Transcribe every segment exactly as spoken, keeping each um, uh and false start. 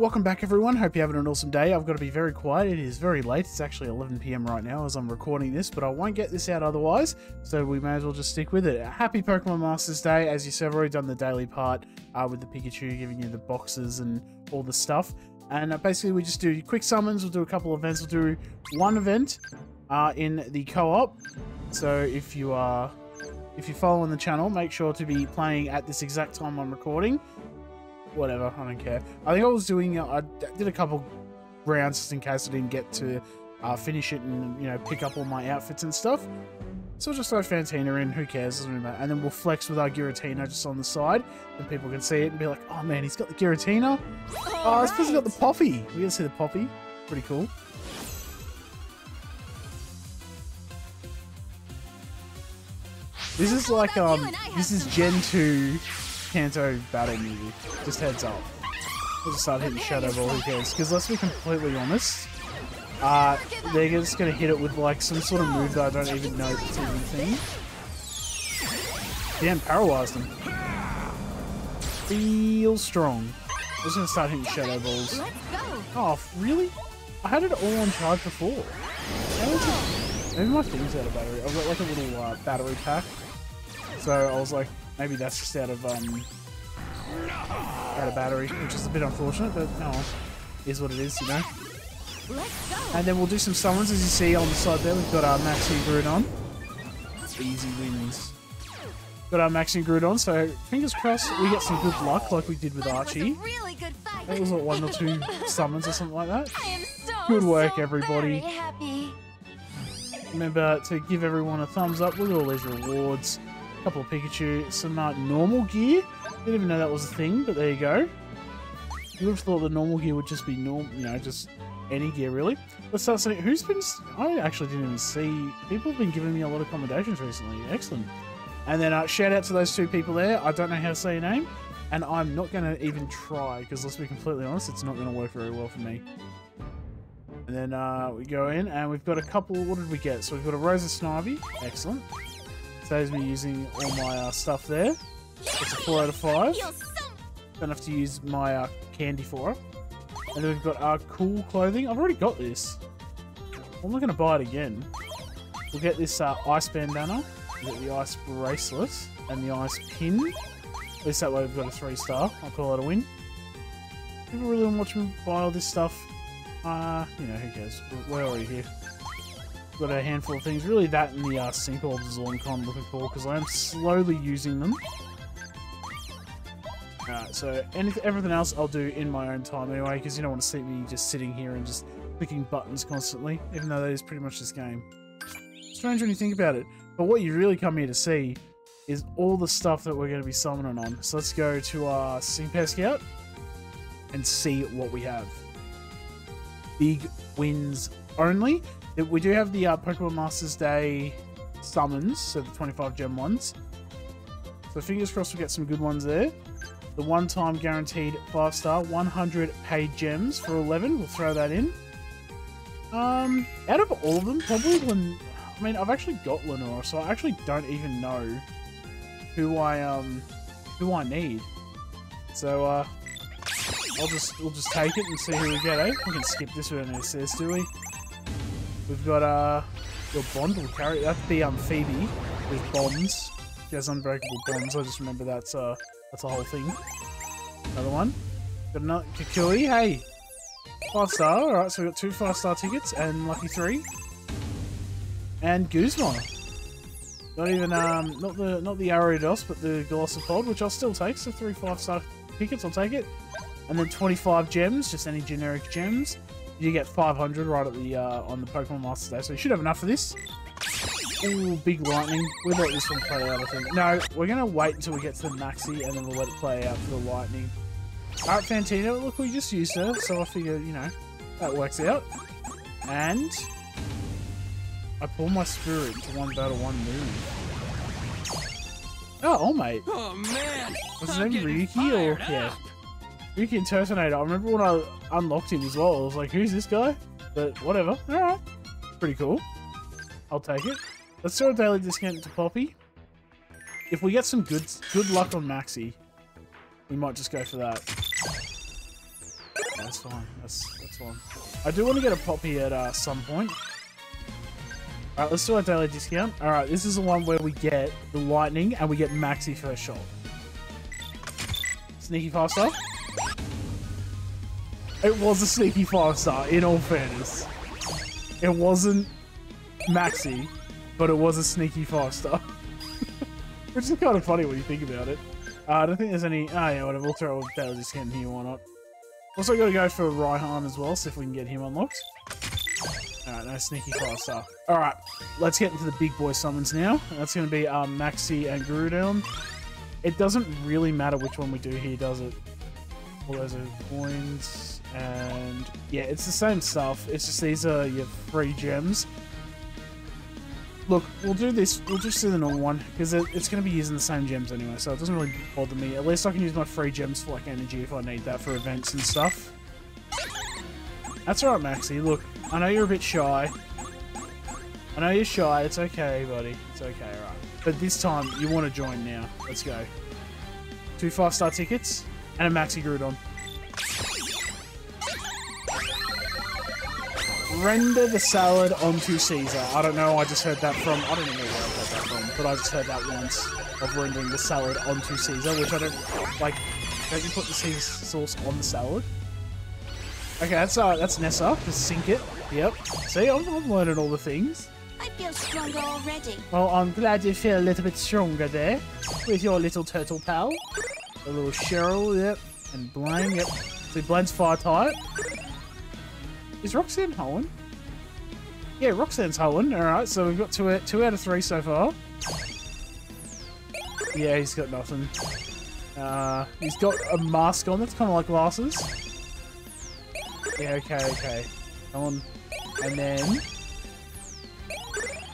Welcome back, everyone. Hope you're having an awesome day. I've got to be very quiet. It is very late. It's actually eleven p m right now as I'm recording this, but I won't get this out otherwise, so we may as well just stick with it. Happy Pokemon Masters Day, as you said, I've already done the daily part uh, with the Pikachu giving you the boxes and all the stuff. And uh, basically, we just do quick summons. We'll do a couple of events. We'll do one event uh, in the co-op. So if you are, if you're following the channel, make sure to be playing at this exact time I'm recording. Whatever, I don't care. I think I was doing, uh, I did a couple rounds just in case I didn't get to uh, finish it and, you know, pick up all my outfits and stuff. So I'll just throw Fantina in, who cares, doesn't really matter. And then we'll flex with our Giratina just on the side, and people can see it and be like, oh man, he's got the Giratina. Oh, it's because he's got the Poppy. We gotta see the Poppy. Pretty cool. This is like, um, this is Gen two. Kanto battle movie. Just heads up. We'll just start hitting Shadow Ball, who cares? Because let's be completely honest, uh, they're just going to hit it with like some sort of move that I don't even know that's even a thing. Damn, paralyzed him. Feel strong. I'm just going to start hitting Shadow Balls. Oh, really? I had it all on charge before. Maybe my thing's out of battery. I've got like a little uh, battery pack. So I was like, maybe that's just out of um, out of battery, which is a bit unfortunate, but no, is what it is, you know. And then we'll do some summons, as you see on the side there. We've got our Maxie and Groudon. Easy wins. Got our Maxie and Groudon, so fingers crossed we get some good luck, like we did with Archie. That was like one or two summons or something like that. Good work, everybody. Remember to give everyone a thumbs up. Look at all these rewards. Couple of Pikachu, some uh, normal gear. Didn't even know that was a thing, but there you go. You would have thought the normal gear would just be normal, you know, just any gear really. Let's start saying who's been. I actually didn't even see. People have been giving me a lot of commendations recently. Excellent. And then uh, shout out to those two people there. I don't know how to say your name, and I'm not going to even try because let's be completely honest, it's not going to work very well for me. And then uh, we go in, and we've got a couple. What did we get? So we've got a Rosa Snivy. Excellent. Saves me using all my uh, stuff there. It's a four out of five. Don't have to use my uh, candy for it. And then we've got our cool clothing. I've already got this. I'm not going to buy it again. We'll get this uh, ice bandana. We'll get the ice bracelet. And the ice pin. At least that way we've got a three star. I'll call it a win. People really want to watch me buy all this stuff. Uh, you know, who cares? We're already here. Got a handful of things, really that and the uh, sinkhole is all I'm kind of looking for because I am slowly using them. Alright, so anything, everything else I'll do in my own time anyway because you don't want to see me just sitting here and just clicking buttons constantly, even though that is pretty much this game. Strange when you think about it, but what you really come here to see is all the stuff that we're going to be summoning on. So let's go to our Sync Scout and see what we have. Big wins only. We do have the uh, Pokemon Masters Day summons, so the twenty-five gem ones. So fingers crossed we'll get some good ones there. The one-time guaranteed five star, one hundred paid gems for eleven. We'll throw that in. Um, out of all of them, probably Len... I mean, I've actually got Lenora, so I actually don't even know who I um who I need. So uh, I'll just we'll just take it and see who we get. Eh? We can skip this one and says, do we? We've got uh, your Bond will carry. That's the um, Phoebe with Bonds. She has unbreakable Bonds. I just remember that's uh, that's a whole thing. Another one. Got another Kikue. Hey, five star. All right, so we got two five star tickets and lucky three. And Guzman. Not even um, not the not the Aridos, but the Golosipod, which I'll still take. So three five star tickets, I'll take it. And then twenty-five gems, just any generic gems. You get five hundred right at the uh, on the Pokemon Masters Day, so you should have enough for this. Ooh, big lightning. We'll let this one play out, I think. No, we're going to wait until we get to the Maxie, and then we'll let it play out for the lightning. Alright, Fantina. Look, we just used her, so I figure, you know, that works out. And I pull my spirit to one battle, one move. Oh, all mate. Oh, man. Was his name Ryuki or... yeah. Ryuki and Turtonator. I remember when I unlocked him as well. I was like, who's this guy? But whatever. Alright. Pretty cool. I'll take it. Let's throw a daily discount to Poppy. If we get some good good luck on Maxie, we might just go for that. Yeah. that's fine. That's that's fine. I do want to get a Poppy at uh, some point. All right, let's do our daily discount. All right, this is the one where we get the Lightning and we get Maxie first shot. Sneaky five star. It was a sneaky five star. In all fairness, it wasn't Maxie, but it was a sneaky five star. Which is kind of funny when you think about it. Uh, I don't think there's any... Ah, oh, yeah, whatever. We'll throw a Battle Discount here, why not? Also, gotta go for Raihan as well, see if we can get him unlocked. Alright, no sneaky class stuff. Alright, let's get into the big boy summons now. That's gonna be um, Maxie and Groudon. It doesn't really matter which one we do here, does it? All those are coins, and... Yeah, it's the same stuff. It's just these are your free gems. Look, we'll do this, we'll just do the normal one, because it's going to be using the same gems anyway, so it doesn't really bother me. At least I can use my free gems for, like, energy if I need that for events and stuff. That's alright, Maxie. Look, I know you're a bit shy. I know you're shy. It's okay, buddy. It's okay, alright. But this time, you want to join now. Let's go. Two five-star tickets, and a Maxie Groudon. Render the salad onto Caesar. I don't know, I just heard that from... I don't even know where I heard that from, but I just heard that once of rendering the salad onto Caesar, which I don't... Like, don't you put the Caesar sauce on the salad? Okay, that's uh, that's Nessa. Just sink it. Yep. See, I'm, I'm learning all the things. I feel stronger already. Well, I'm glad you feel a little bit stronger there with your little turtle pal. A little Cheryl, yep. And Blaine, yep. So Blaine's fire type. Is Roxanne hoeing? Yeah, Roxanne's hoeing. Alright, so we've got two, two out of three so far. Yeah, he's got nothing. Uh, he's got a mask on. That's kind of like glasses. Yeah, okay, okay. Come on. And then...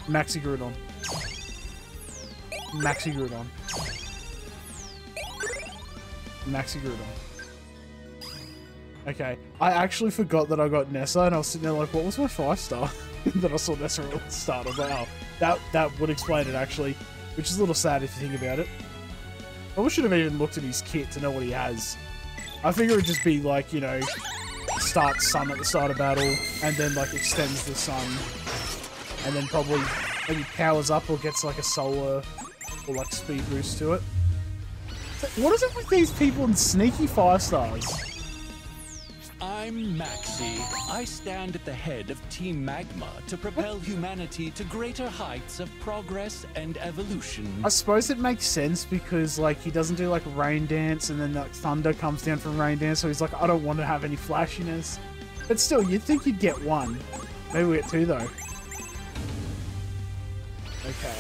Maxie Groudon. Maxie Groudon. Maxie Groudon. Okay, I actually forgot that I got Nessa, and I was sitting there like, what was my five star? Then I saw Nessa at the start. I was like, oh, that, that would explain it, actually. Which is a little sad if you think about it. I wish I should have even looked at his kit to know what he has. I figure it would just be like, you know, start sun at the start of battle, and then like extends the sun, and then probably maybe powers up or gets like a solar or like speed boost to it. So what is it with these people and sneaky five stars? I'm Maxie. I stand at the head of Team Magma to propel humanity to greater heights of progress and evolution. I suppose it makes sense because, like, he doesn't do, like, rain dance and then, like, thunder comes down from rain dance, so he's like, I don't want to have any flashiness. But still, you'd think you'd get one. Maybe we get two, though. Okay.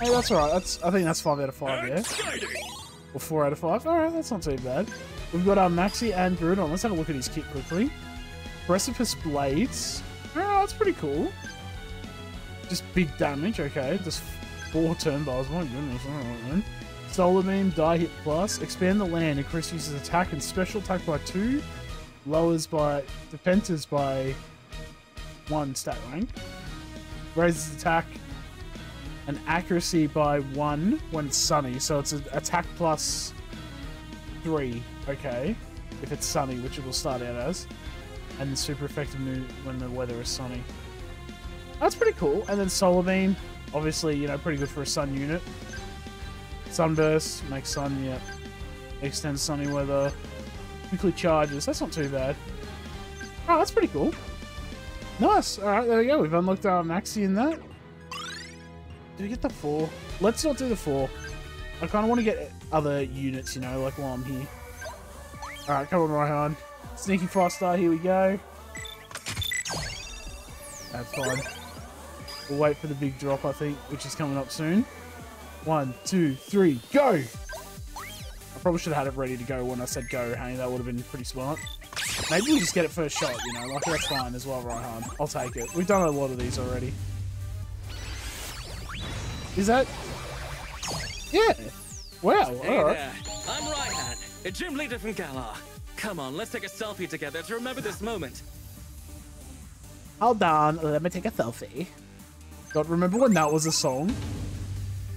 Hey, that's alright. That's, I think that's five out of five, yeah? Or four out of five. Alright, that's not too bad. We've got our Maxie and Groudon. Let's have a look at his kit quickly. Precipice Blades. Oh, that's pretty cool. Just big damage. Okay, just four turn bars. My goodness. Right, Solar Beam, Die Hit Plus. Expand the land. Increases attack and special attack by two. Lowers by... Defenses by one stat rank. Raises attack and accuracy by one when it's sunny. So it's an attack plus... three, okay, if it's sunny, which it will start out as, and super effective when the weather is sunny. That's pretty cool. And then Solar Beam, obviously, you know, pretty good for a sun unit. Sunburst, makes sun, yep. Extends sunny weather. Quickly charges, that's not too bad. Oh, that's pretty cool. Nice, alright, there we go, we've unlocked our Maxie in that. Did we get the four? Let's not do the four. I kind of want to get other units, you know, like while I'm here. Alright, come on, Raihan. Sneaky five star, here we go. That's fine. We'll wait for the big drop, I think, which is coming up soon. One, two, three, go! I probably should have had it ready to go when I said go, hey? That would have been pretty smart. Maybe we'll just get it first shot, you know, like that's fine as well, Raihan. I'll take it. We've done a lot of these already. Is that... Yeah. Wow. Hey all right. There. I'm Raihan, a gym leader from Galar. Come on, let's take a selfie together to remember this moment. Hold on, let me take a selfie. God, remember when that was a song?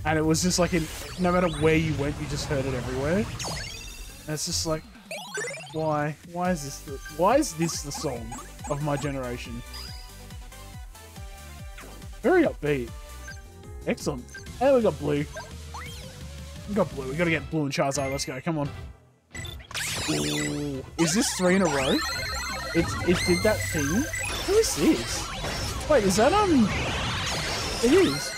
And it was just like, in, no matter where you went, you just heard it everywhere. And it's just like, Why? Why is this the, why is this the song of my generation? Very upbeat. Excellent. Hey, we got blue. We got blue. We gotta get blue and Charizard. Let's go. Come on. Ooh. Is this three in a row? It, it did that thing? Who is this? Wait, is that, um... It is.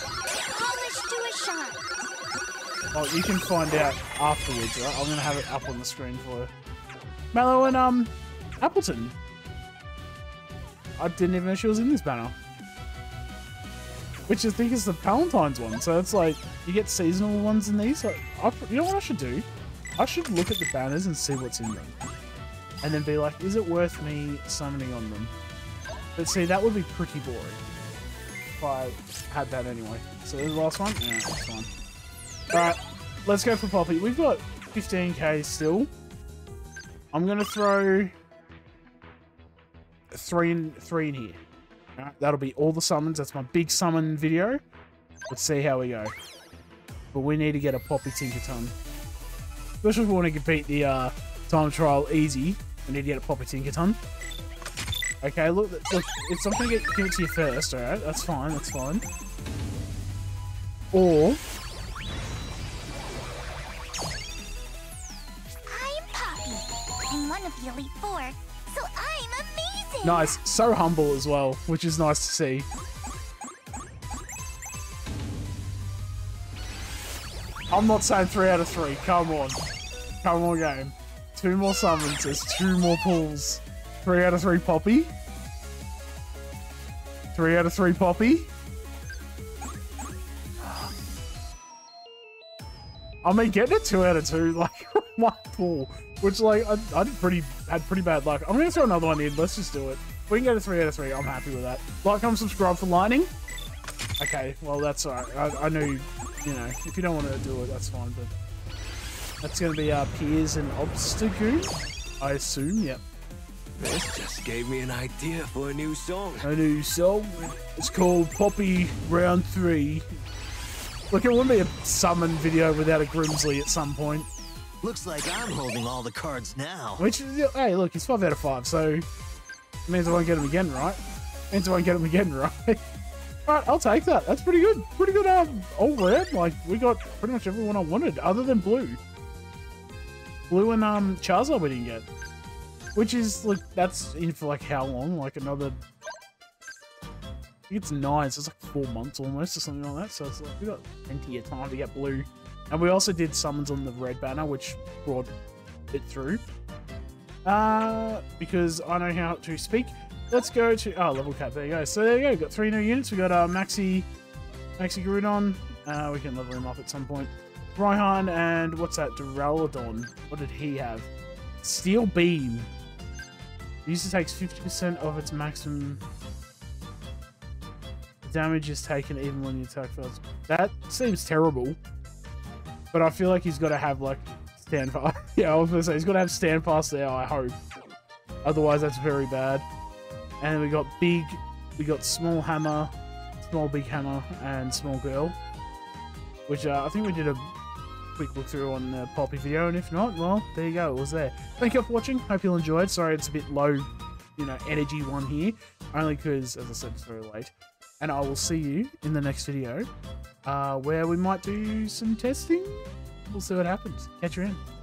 Oh, you can find out afterwards, right? I'm gonna have it up on the screen for you. Mallow and, um, Appleton. I didn't even know she was in this banner. Which I think is the Palentine's one, so it's like, you get seasonal ones in these. Like, I, you know what I should do? I should look at the banners and see what's in them. And then be like, is it worth me summoning on them? But see, that would be pretty boring. If I had that anyway. So the last one? Yeah, that's fine. Alright, let's go for Poppy. We've got fifteen K still. I'm gonna throw three in, three in here. All right, that'll be all the summons. That's my big summon video. Let's see how we go. But we need to get a Poppy Tinkaton. Especially if we want to compete the uh, time trial easy. We need to get a Poppy Tinkaton. Okay, look, look it's not gonna get give it to you first. All right, that's fine. That's fine. Or. One of the Elite Four, so I'm amazing! Nice. So humble as well, which is nice to see. I'm not saying three out of three. Come on. Come on, game. Two more summons. There's two more pulls. Three out of three Poppy. Three out of three Poppy. I mean, getting a two out of two, like, one pull. Which, like, I, I did pretty, had pretty bad luck. I'm going to throw another one in. Let's just do it. If we can get a three out of three, I'm happy with that. Like, comment, subscribe for lightning. Okay, well, that's all right. I, I know, you know, if you don't want to do it, that's fine. But that's going to be our Piers and Obstagoon, I assume. Yep. This just gave me an idea for a new song. A new song? It's called Poppy Round three. Look, it wouldn't be a summon video without a Grimsley at some point. Looks like I'm holding all the cards now. Which, hey, look, it's five out of five, so it means I won't get him again, right? It means I won't get him again, right? All right, I'll take that. That's pretty good. Pretty good um, all round. Like, we got pretty much everyone I wanted, other than Blue. Blue and um, Charizard we didn't get. Which is, like, that's in for, like, how long? Like, another... I think it's nine, so it's, like, four months almost or something like that. So it's, like, we got plenty of time to get Blue. And we also did summons on the red banner, which brought it through. Uh, because I know how to speak. Let's go to... Oh, level cap. There you go. So there you go. We've got three new units. We've got uh, Maxie, Maxie Groudon. Uh, we can level him up at some point. Raihan and... What's that? Groudon. What did he have? Steel Beam. It usually takes fifty percent of its maximum... damage is taken even when the attack fails. That seems terrible. But I feel like he's got to have, like, stand fast. Yeah, I was going to say, he's got to have stand fast there, I hope. Otherwise, that's very bad. And then we got big, we got small hammer, small big hammer, and small girl. Which, uh, I think we did a quick look through on the Poppy video, and if not, well, there you go, it was there. Thank you all for watching, hope you'll enjoy it. Sorry, it's a bit low, you know, energy one here. Only because, as I said, it's very late. And I will see you in the next video. Uh, where we might do some testing. We'll see what happens. Catch you in.